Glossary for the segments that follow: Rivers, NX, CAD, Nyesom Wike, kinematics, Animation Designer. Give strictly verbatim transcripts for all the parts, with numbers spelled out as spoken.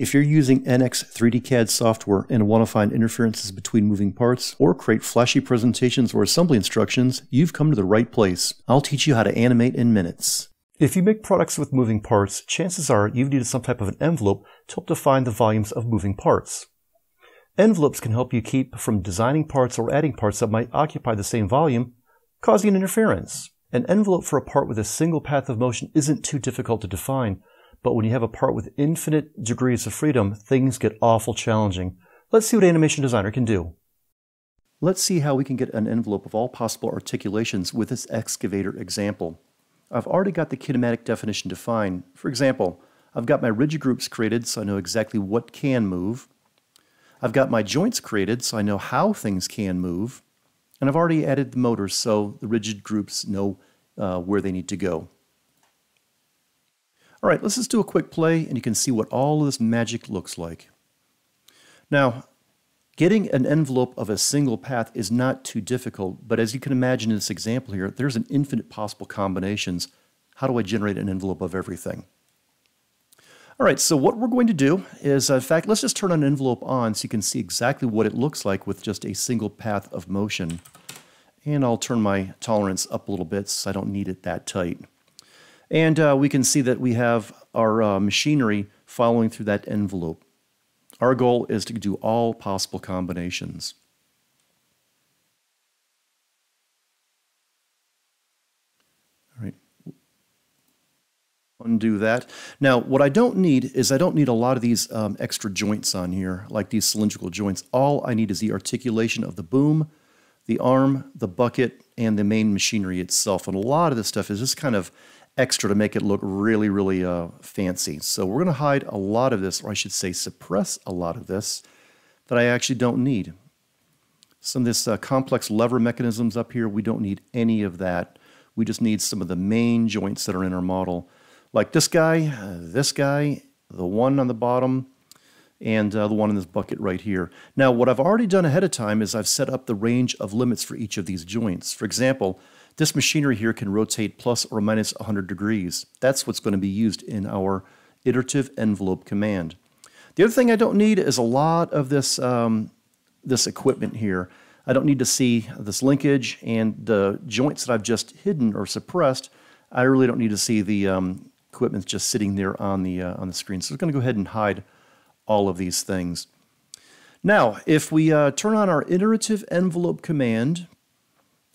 If you're using N X three D C A D software and want to find interferences between moving parts or create flashy presentations or assembly instructions, you've come to the right place. I'll teach you how to animate in minutes. If you make products with moving parts, chances are you've needed some type of an envelope to help define the volumes of moving parts. Envelopes can help you keep from designing parts or adding parts that might occupy the same volume, causing an interference. An envelope for a part with a single path of motion isn't too difficult to define, but when you have a part with infinite degrees of freedom, things get awful challenging. Let's see what Animation Designer can do. Let's see how we can get an envelope of all possible articulations with this excavator example. I've already got the kinematic definition defined. For example, I've got my rigid groups created so I know exactly what can move. I've got my joints created so I know how things can move. And I've already added the motors so the rigid groups know uh, where they need to go. All right, let's just do a quick play and you can see what all of this magic looks like. Now, getting an envelope of a single path is not too difficult, but as you can imagine in this example here, there's an infinite possible combinations. How do I generate an envelope of everything? All right, so what we're going to do is, in fact, let's just turn an envelope on so you can see exactly what it looks like with just a single path of motion. And I'll turn my tolerance up a little bit so I don't need it that tight. And uh, we can see that we have our uh, machinery following through that envelope. Our goal is to do all possible combinations. All right, undo that. Now, what I don't need is I don't need a lot of these um, extra joints on here, like these cylindrical joints. All I need is the articulation of the boom, the arm, the bucket, and the main machinery itself. And a lot of this stuff is just kind of extra to make it look really, really uh, fancy. So we're going to hide a lot of this, or I should say suppress a lot of this that I actually don't need. Some of this uh, complex lever mechanisms up here, we don't need any of that. We just need some of the main joints that are in our model. Like this guy, uh, this guy, the one on the bottom, and uh, the one in this bucket right here. Now, what I've already done ahead of time is I've set up the range of limits for each of these joints. For example, this machinery here can rotate plus or minus one hundred degrees. That's what's going to be used in our iterative envelope command. The other thing I don't need is a lot of this, um, this equipment here. I don't need to see this linkage and the joints that I've just hidden or suppressed. I really don't need to see the um, equipment just sitting there on the, uh, on the screen. So we're going to go ahead and hide all of these things. Now, if we uh, turn on our iterative envelope command,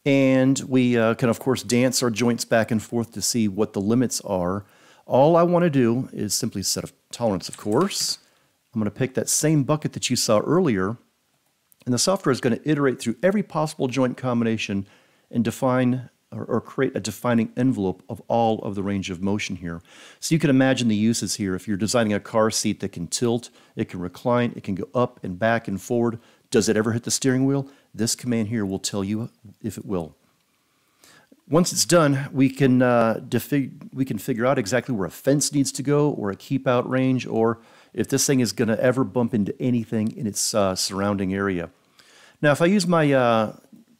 and we uh, can, of course, dance our joints back and forth to see what the limits are. All I want to do is simply set a tolerance, of course. I'm going to pick that same bucket that you saw earlier, and the software is going to iterate through every possible joint combination and define or, or create a defining envelope of all of the range of motion here. So you can imagine the uses here. If you're designing a car seat that can tilt, it can recline, it can go up and back and forward. Does it ever hit the steering wheel? This command here will tell you if it will. Once it's done, we can, uh, we can figure out exactly where a fence needs to go or a keep out range, or if this thing is going to ever bump into anything in its uh, surrounding area. Now, if I use my, uh,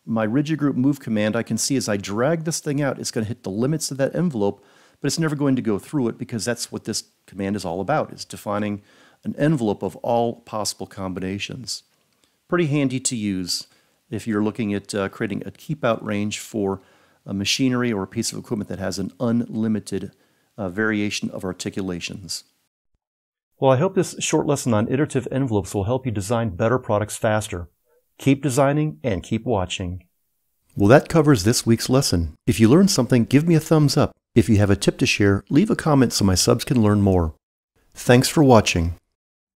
my rigid group move command, I can see as I drag this thing out, it's going to hit the limits of that envelope, but it's never going to go through it because that's what this command is all about, is defining an envelope of all possible combinations. Pretty handy to use if you're looking at uh, creating a keep-out range for a machinery or a piece of equipment that has an unlimited uh, variation of articulations. Well, I hope this short lesson on iterative envelopes will help you design better products faster. Keep designing and keep watching. Well, that covers this week's lesson. If you learned something, give me a thumbs up. If you have a tip to share, leave a comment so my subs can learn more. Thanks for watching.